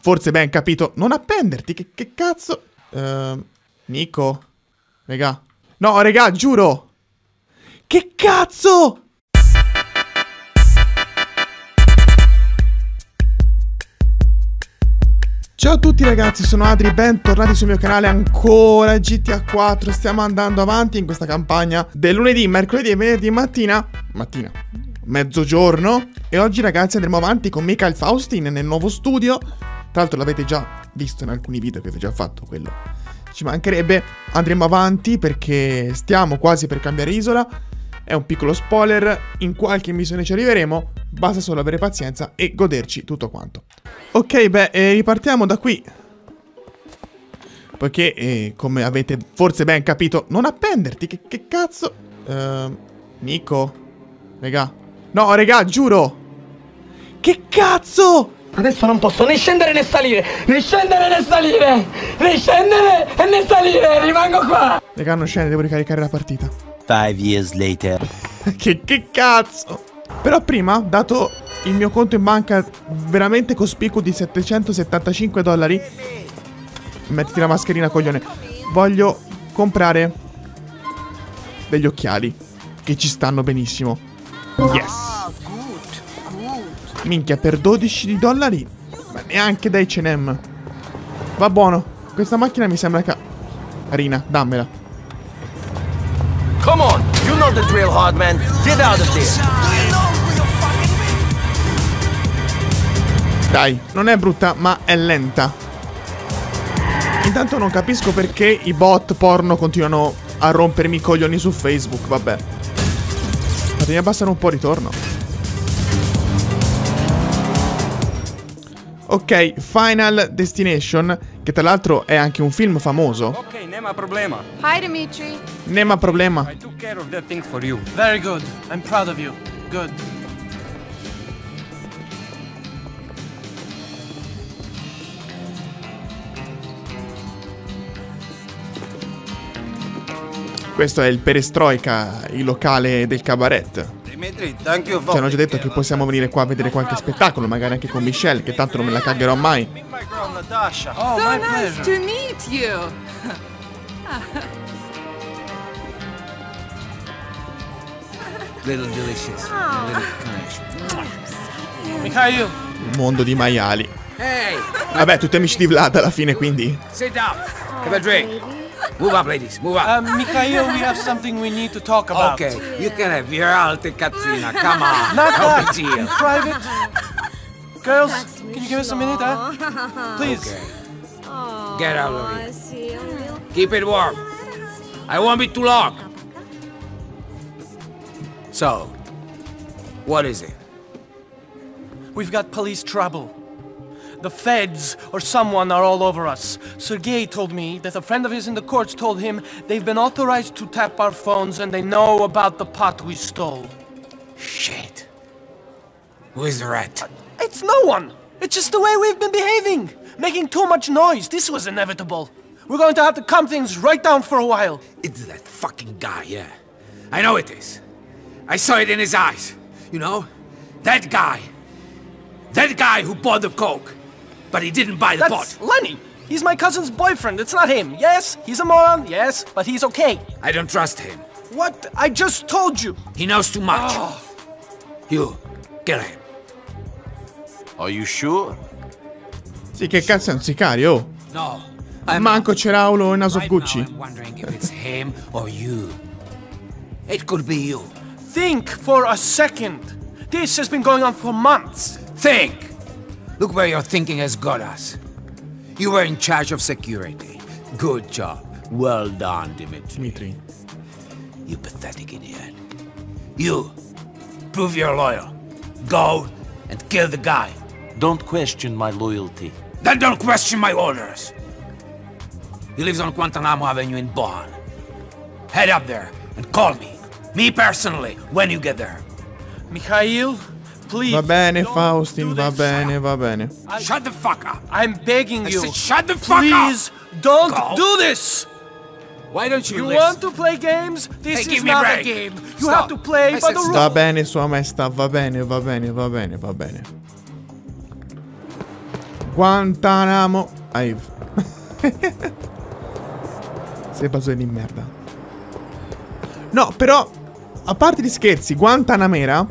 forse ben capito. Non appenderti, che cazzo? Nico? Regà. No, regà, giuro! Che cazzo? Ciao a tutti ragazzi, sono Adri, bentornati sul mio canale. Ancora GTA 4, stiamo andando avanti in questa campagna del lunedì, mercoledì e venerdì mattina, mezzogiorno. E oggi ragazzi andremo avanti con Michael Faustin nel nuovo studio. Tra l'altro l'avete già visto in alcuni video che avete già fatto, quello ci mancherebbe. Andremo avanti perché stiamo quasi per cambiare isola. È un piccolo spoiler, in qualche missione ci arriveremo, basta solo avere pazienza e goderci tutto quanto. Ok, beh, ripartiamo da qui. Poiché, come avete forse ben capito... Non appenderti, che cazzo? Nico? Regà. No, regà, giuro! Che cazzo? Adesso non posso né scendere né salire! Né scendere né salire! Né scendere e né salire! Rimango qua! Regà, non scende, devo ricaricare la partita. 5 years later. Che cazzo? Però prima, dato il mio conto in banca veramente cospicuo di $775, mettiti la mascherina, coglione. Voglio comprare degli occhiali che ci stanno benissimo. Yes. Minchia, per $12. Ma neanche da H&M. Va buono. Questa macchina mi sembra carina. Dammela. Come on, you know the drill, hard man. Get out of there. Dai, non è brutta, ma è lenta. Intanto non capisco perché i bot porno continuano a rompermi i coglioni su Facebook, vabbè. Fatemi abbassare un po' il ritorno. Ok, Final Destination, che tra l'altro è anche un film famoso. Ok, nema problema. Hi Dimitri. Nema problema. I took care of that thing for you. Very good. I'm proud of you. Good. Questo è il Perestroika, il locale del cabaret. Dimitri, ci hanno già detto che possiamo venire qua a vedere qualche spettacolo, magari anche con Michelle, che tanto non me la cagherò mai. Oh, so nice to meet you. Little delicious. Mikhail. Mondo di maiali. Hey. Vabbè, tutti amici di Vlad alla fine, quindi. Sit down. Have a drink. Move up, ladies, move up. Mikhail, we have something we need to talk about. Okay, you can have your alte cazzina, come on. Not that, in private. Girls, can you give us a minute, huh? Please. Okay. Get out of here. Keep it warm. I won't be too long. So, what is it? We've got police trouble. The feds or someone are all over us. Sergei told me that a friend of his in the courts told him they've been authorized to tap our phones and they know about the pot we stole. Shit. Who is the rat? It's no one. It's just the way we've been behaving. Making too much noise. This was inevitable. We're going to have to calm things right down for a while. It's that fucking guy, yeah. I know it is. I saw it in his eyes. You know? That guy. That guy who bought the coke. But he didn't buy the pot. That's Lenny! He's my cousin's boyfriend, it's not him. Yes, he's a moron, yes, but he's okay. I don't trust him. What? I just told you! He knows too much. Oh. You, kill him. Are you sure? Sì, che cazzo è un sicario? No. Manco c'era Aulo e Naso Gucci. I'm wondering if it's him or you. It could be you. Think for a second. This has been going on for months. Think! Look where your thinking has got us. You were in charge of security. Good job. Well done, Dimitri. You pathetic idiot. You, prove you're loyal. Go and kill the guy. Don't question my loyalty. Then don't question my orders. He lives on Guantanamo Avenue in Bohan. Head up there and call me. Me personally, when you get there. Mikhail? Va bene, Faustin, va bene, va bene. Shut the fuck up. I'm begging you. I said, shut the fuck up. Please don't do this. Why don't you listen? You want to play games? This is not a game. You have to play by the rules. Va bene, sua maestà, va bene, va bene, va bene, va bene. Guantanamo Ave. Sei basone di merda. No, però, a parte gli scherzi, Guantanamera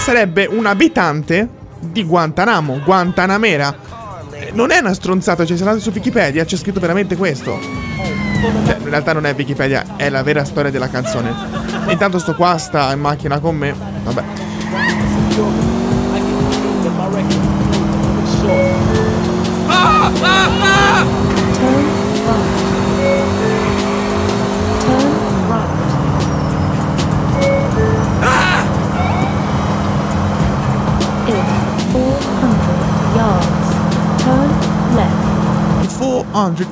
sarebbe un abitante di Guantanamo. Guantanamera non è una stronzata, cioè se andate su Wikipedia c'è scritto veramente questo. Cioè, in realtà non è Wikipedia, è la vera storia della canzone. Intanto sto qua, sta in macchina con me. Vabbè. Ah, ah, ah!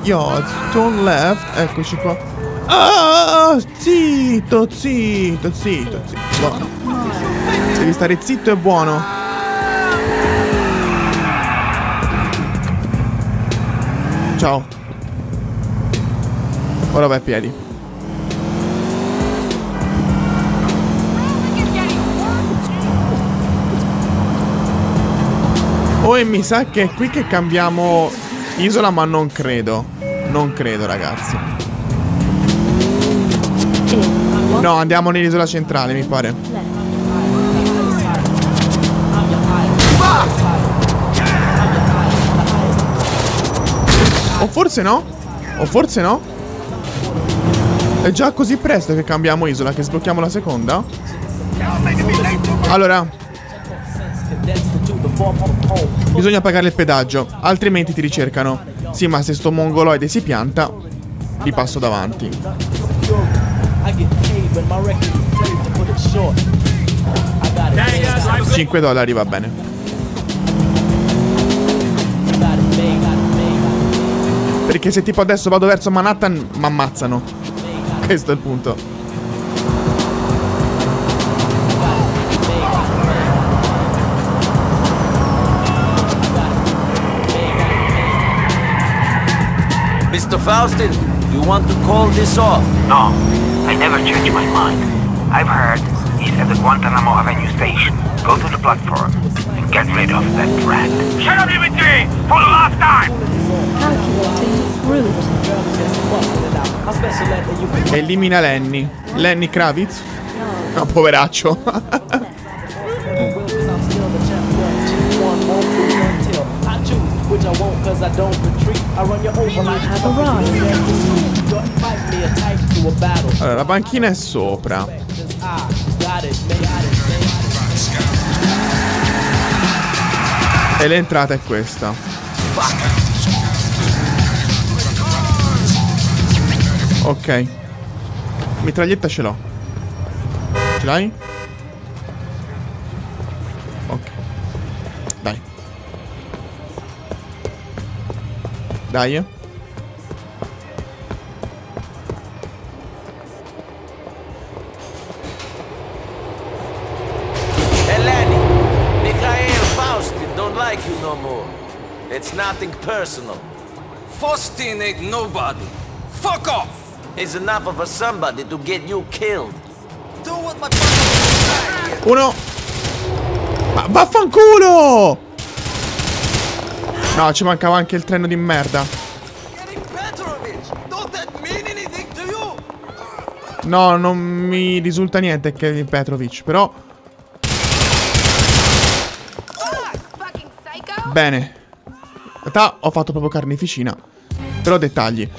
Yards, turn left, eccoci qua. Ah, zitto, zitto, zitto, zitto. Buono. Devi stare zitto e buono. Ciao. Ora vai a piedi. Oh, e mi sa che è qui che cambiamo isola, ma non credo. Non credo, ragazzi. No, andiamo nell'isola centrale, mi pare. Ah! O forse no? O forse no? È già così presto che cambiamo isola, che sblocchiamo la seconda? Allora, bisogna pagare il pedaggio, altrimenti ti ricercano. Sì, ma se sto mongoloide si pianta, li passo davanti. $5 va bene. Perché se tipo adesso vado verso Manhattan, m'ammazzano. Questo è il punto. Mr. Faustin, you want to call this off? No, I never change my mind. I've heard he's at the Guantanamo Avenue station. Go to the platform and get rid of that rat. Shut up, Dimitri! For the last time! Elimina Lenny. Lenny Kravitz? No, poveraccio. Allora, la banchina è sopra. E l'entrata è questa. Ok. Mitraglietta ce l'ho. Ce l'hai? Ok. Dai. Dai. Lenny, Mikhail Faustin don't like you no more. It's nothing personal. Faustin ain't nobody. Fuck off! It's enough of a somebody to get you killed. Do what my father said. Uno. Ma vaffanculo! No, ci mancava anche il treno di merda. No, non mi risulta niente Kevin Petrovich, però. Bene. In realtà ho fatto proprio carneficina. Però dettagli.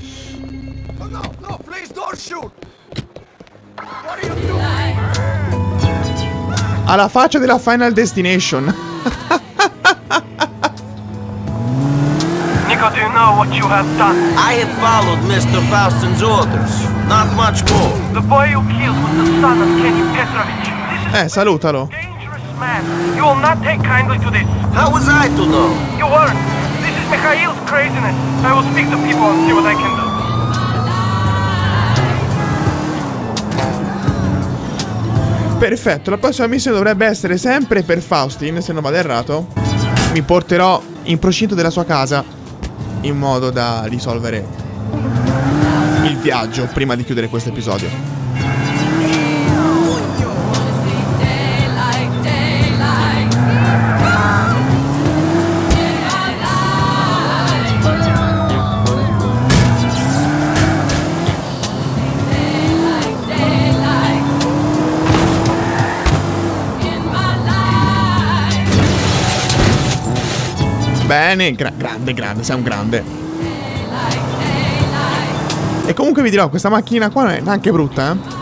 Alla faccia della Final Destination. Do you know what you have done? I have followed Mr. Faustin's orders. Not much more. The boy you killed was the son of Kevin Petrovich. Salutalo. Dangerous man. You will not take kindly to this. How was I to know? You weren't. This is Mikhail's craziness. I will speak to people and see what I can do. Perfetto, la prossima missione dovrebbe essere sempre per Faustin, se non vado errato. Mi porterò in procinto della sua casa, in modo da risolvere il viaggio prima di chiudere questo episodio. Bene, grande, sei un grande. E comunque vi dirò, questa macchina qua non è neanche brutta, eh.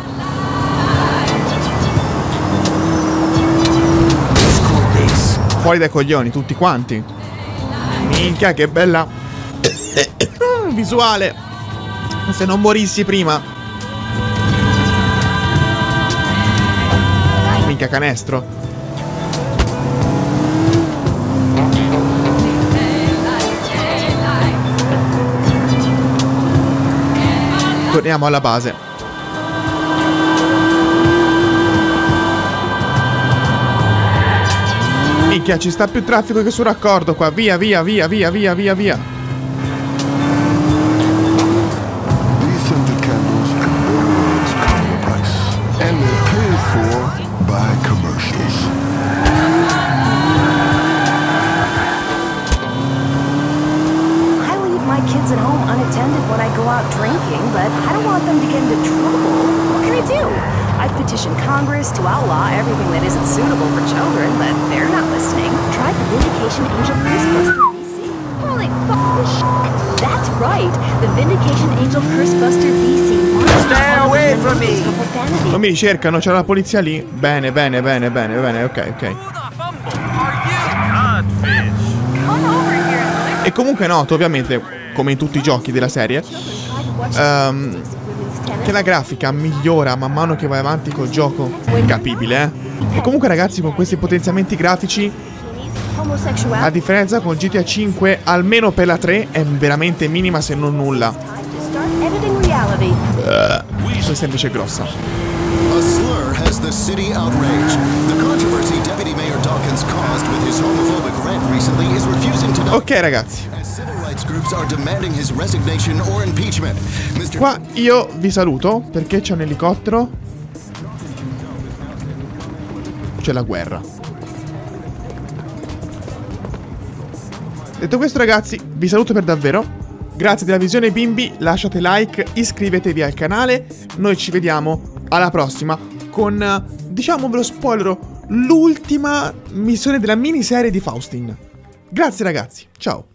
Fuori dai coglioni, tutti quanti. Minchia, che bella visuale. Se non morissi prima. Minchia, canestro. Torniamo alla base. Minchia, ci sta più traffico che sul raccordo qua. Via, via, via, via, via, via, via. Non mi ricercano, c'è la polizia lì. Bene, bene, bene, bene, bene, ok, ok. E comunque noto, ovviamente, come in tutti i giochi della serie, che la grafica migliora man mano che vai avanti col gioco. Capibile, eh? E comunque ragazzi, con questi potenziamenti grafici, a differenza con GTA 5, almeno per la 3, è veramente minima se non nulla. Questa invece è grossa. Ok ragazzi, qua io vi saluto perché c'è un elicottero. C'è la guerra. Detto questo ragazzi, vi saluto per davvero. Grazie della visione bimbi, lasciate like, iscrivetevi al canale. Noi ci vediamo alla prossima con, diciamo, ve lo spoilerò, l'ultima missione della miniserie di Faustin. Grazie ragazzi, ciao!